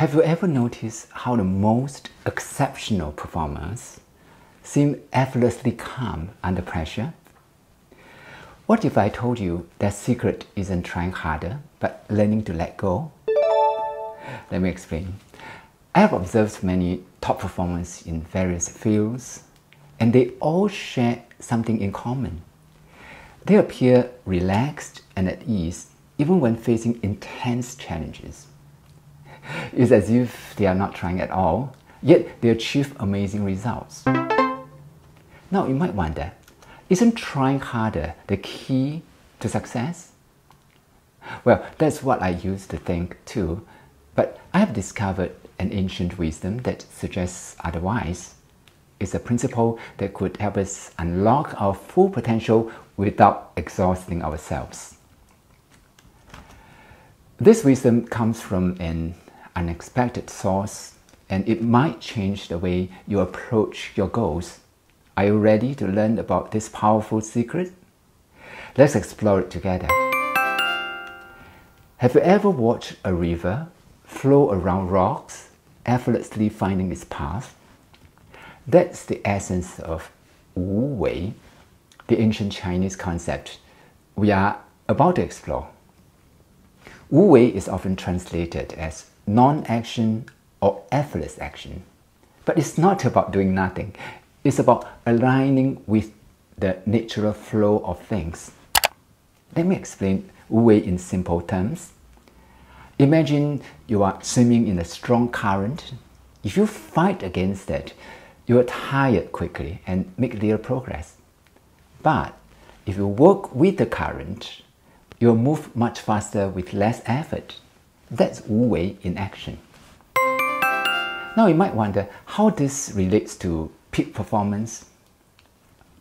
Have you ever noticed how the most exceptional performers seem effortlessly calm under pressure? What if I told you that secret isn't trying harder, but learning to let go? Let me explain. I have observed many top performers in various fields, and they all share something in common. They appear relaxed and at ease, even when facing intense challenges. It's as if they are not trying at all, yet they achieve amazing results. Now you might wonder, isn't trying harder the key to success? Well, that's what I used to think too, but I have discovered an ancient wisdom that suggests otherwise. It's a principle that could help us unlock our full potential without exhausting ourselves. This wisdom comes from an unexpected source, and it might change the way you approach your goals. Are you ready to learn about this powerful secret? Let's explore it together. Have you ever watched a river flow around rocks, effortlessly finding its path? That's the essence of Wu Wei, the ancient Chinese concept we are about to explore. Wu Wei is often translated as non-action or effortless action. But it's not about doing nothing. It's about aligning with the natural flow of things. Let me explain Wu Wei in simple terms. Imagine you are swimming in a strong current. If you fight against it, you are tired quickly and make little progress. But if you work with the current, you will move much faster with less effort. That's Wu Wei in action. Now you might wonder how this relates to peak performance.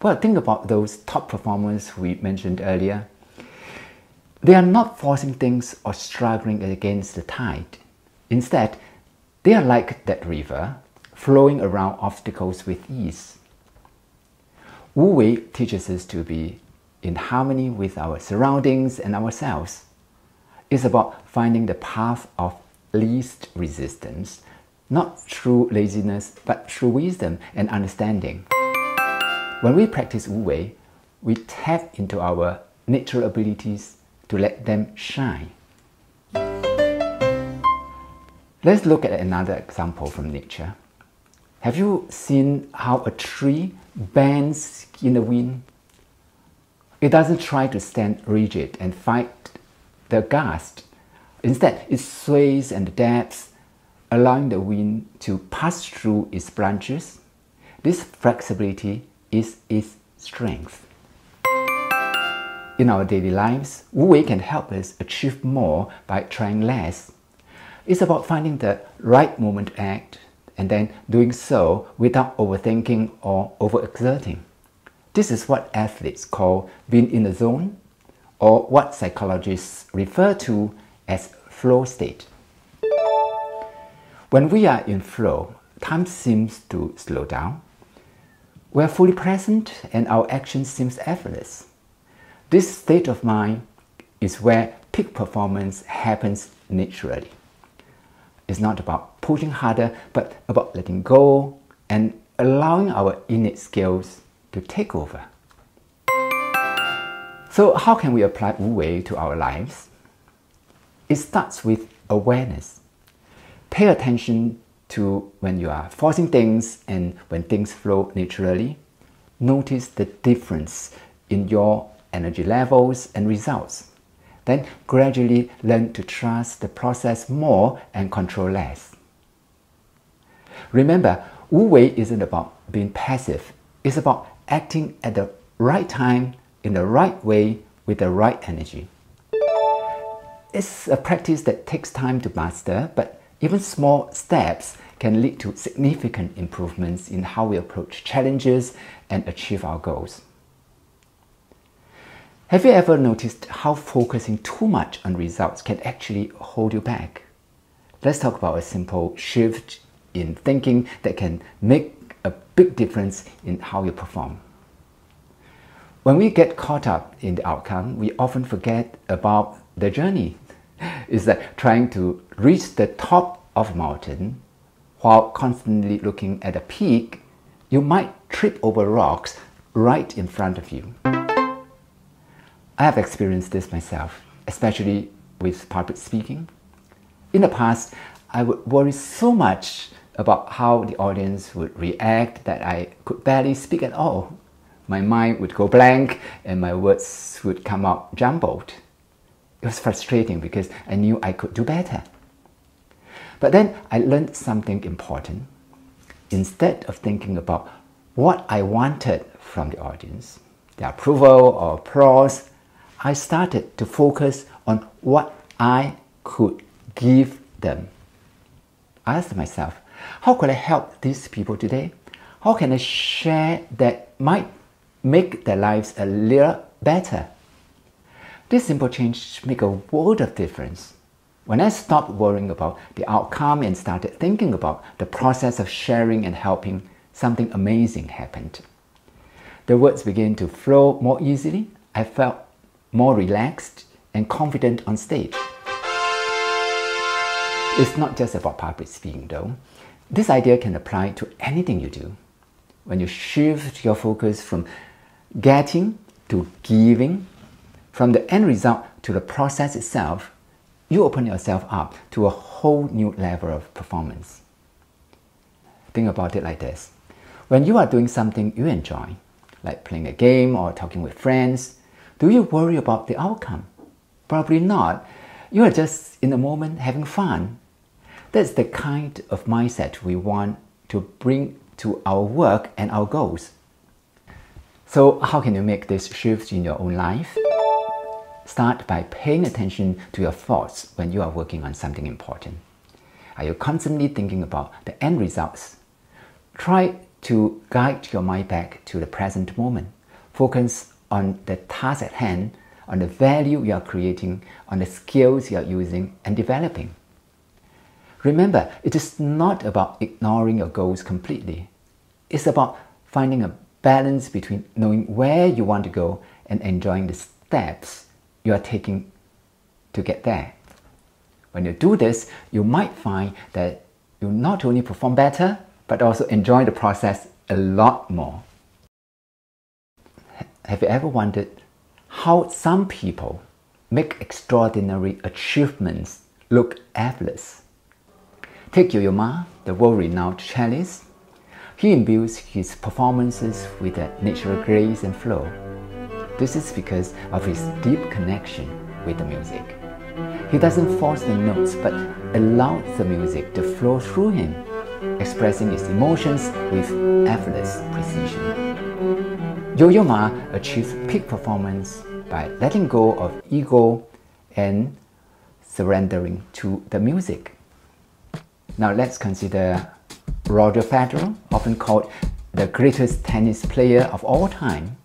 Well, think about those top performers we mentioned earlier. They are not forcing things or struggling against the tide. Instead, they are like that river, flowing around obstacles with ease. Wu Wei teaches us to be in harmony with our surroundings and ourselves. It's about finding the path of least resistance, not through laziness, but through wisdom and understanding. When we practice Wu Wei, we tap into our natural abilities to let them shine. Let's look at another example from nature. Have you seen how a tree bends in the wind? It doesn't try to stand rigid and fight the gust. Instead, it sways and adapts, allowing the wind to pass through its branches. This flexibility is its strength. In our daily lives, Wu Wei can help us achieve more by trying less. It's about finding the right moment to act and then doing so without overthinking or overexerting. This is what athletes call being in the zone, or what psychologists refer to as flow state. When we are in flow, time seems to slow down. We are fully present and our action seems effortless. This state of mind is where peak performance happens naturally. It's not about pushing harder, but about letting go and allowing our innate skills to take over. So how can we apply Wu Wei to our lives? It starts with awareness. Pay attention to when you are forcing things and when things flow naturally. Notice the difference in your energy levels and results. Then gradually learn to trust the process more and control less. Remember, Wu Wei isn't about being passive. It's about acting at the right time, in the right way, with the right energy. It's a practice that takes time to master, but even small steps can lead to significant improvements in how we approach challenges and achieve our goals. Have you ever noticed how focusing too much on results can actually hold you back? Let's talk about a simple shift in thinking that can make a big difference in how you perform. When we get caught up in the outcome, we often forget about the journey. It's like trying to reach the top of a mountain while constantly looking at a peak, you might trip over rocks right in front of you. I have experienced this myself, especially with public speaking. In the past, I would worry so much about how the audience would react that I could barely speak at all. My mind would go blank and my words would come out jumbled. It was frustrating because I knew I could do better. But then I learned something important. Instead of thinking about what I wanted from the audience, their approval or applause, I started to focus on what I could give them. I asked myself, how could I help these people today? How can I share that might make their lives a little better? This simple change made a world of difference. When I stopped worrying about the outcome and started thinking about the process of sharing and helping, something amazing happened. The words began to flow more easily. I felt more relaxed and confident on stage. It's not just about public speaking though. This idea can apply to anything you do. When you shift your focus from getting to giving, from the end result to the process itself, you open yourself up to a whole new level of performance. Think about it like this. When you are doing something you enjoy, like playing a game or talking with friends, do you worry about the outcome? Probably not. You are just in the moment having fun. That's the kind of mindset we want to bring to our work and our goals. So how can you make this shift in your own life? Start by paying attention to your thoughts when you are working on something important. Are you constantly thinking about the end results? Try to guide your mind back to the present moment. Focus on the task at hand, on the value you are creating, on the skills you are using and developing. Remember, it is not about ignoring your goals completely. It's about finding a balance between knowing where you want to go and enjoying the steps you are taking to get there. When you do this, you might find that you not only perform better, but also enjoy the process a lot more. Have you ever wondered how some people make extraordinary achievements look effortless? Take Yo-Yo Ma, the world-renowned cellist. He imbues his performances with a natural grace and flow. This is because of his deep connection with the music. He doesn't force the notes but allows the music to flow through him, expressing his emotions with effortless precision. Yo-Yo Ma achieves peak performance by letting go of ego and surrendering to the music. Now let's consider Roger Federer, often called the greatest tennis player of all time.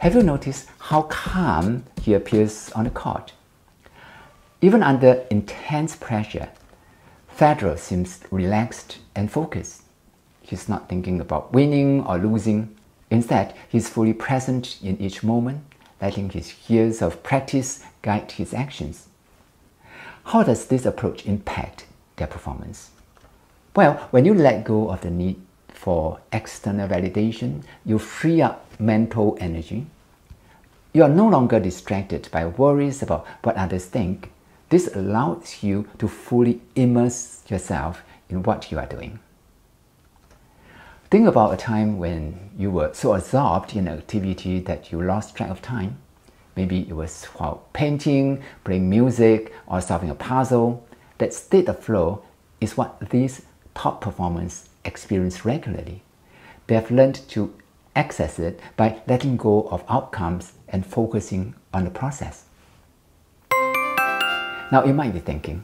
Have you noticed how calm he appears on the court? Even under intense pressure, Federer seems relaxed and focused. He's not thinking about winning or losing. Instead, he's fully present in each moment, letting his years of practice guide his actions. How does this approach impact their performance? Well, when you let go of the need for external validation, you free up mental energy. You are no longer distracted by worries about what others think. This allows you to fully immerse yourself in what you are doing. Think about a time when you were so absorbed in an activity that you lost track of time. Maybe it was while painting, playing music, or solving a puzzle. That state of flow is what these top performers experience regularly. They have learned to access it by letting go of outcomes and focusing on the process. Now you might be thinking,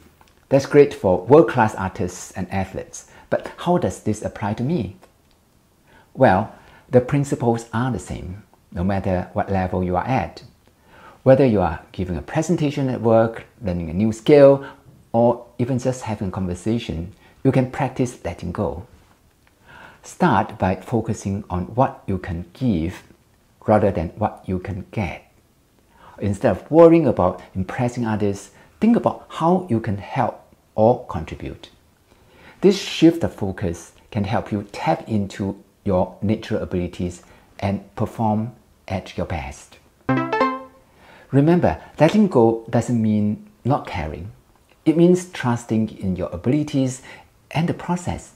that's great for world-class artists and athletes, but how does this apply to me? Well, the principles are the same, no matter what level you are at. Whether you are giving a presentation at work, learning a new skill, or even just having a conversation, you can practice letting go. Start by focusing on what you can give rather than what you can get. Instead of worrying about impressing others, think about how you can help or contribute. This shift of focus can help you tap into your natural abilities and perform at your best. Remember, letting go doesn't mean not caring. It means trusting in your abilities, and the process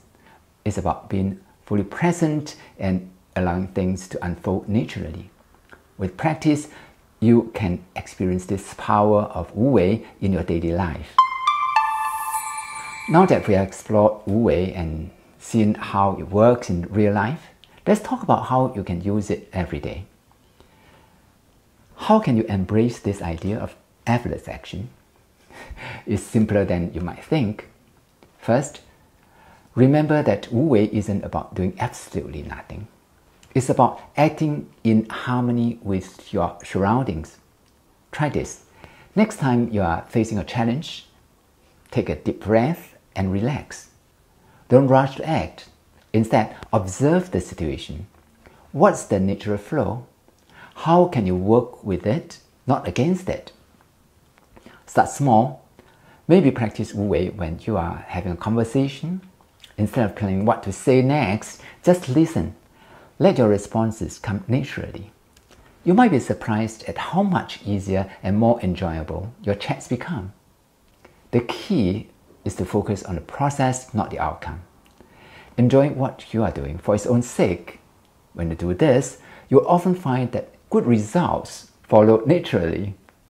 is about being fully present and allowing things to unfold naturally. With practice, you can experience this power of Wu Wei in your daily life. Now that we have explored Wu Wei and seen how it works in real life, let's talk about how you can use it every day. How can you embrace this idea of effortless action? It's simpler than you might think. First, remember that Wu Wei isn't about doing absolutely nothing. It's about acting in harmony with your surroundings. Try this. Next time you are facing a challenge, take a deep breath and relax. Don't rush to act. Instead, observe the situation. What's the natural flow? How can you work with it, not against it? Start small. Maybe practice Wu Wei when you are having a conversation. Instead of planning what to say next, just listen. Let your responses come naturally. You might be surprised at how much easier and more enjoyable your chats become. The key is to focus on the process, not the outcome. Enjoying what you are doing for its own sake. When you do this, you'll often find that good results follow naturally.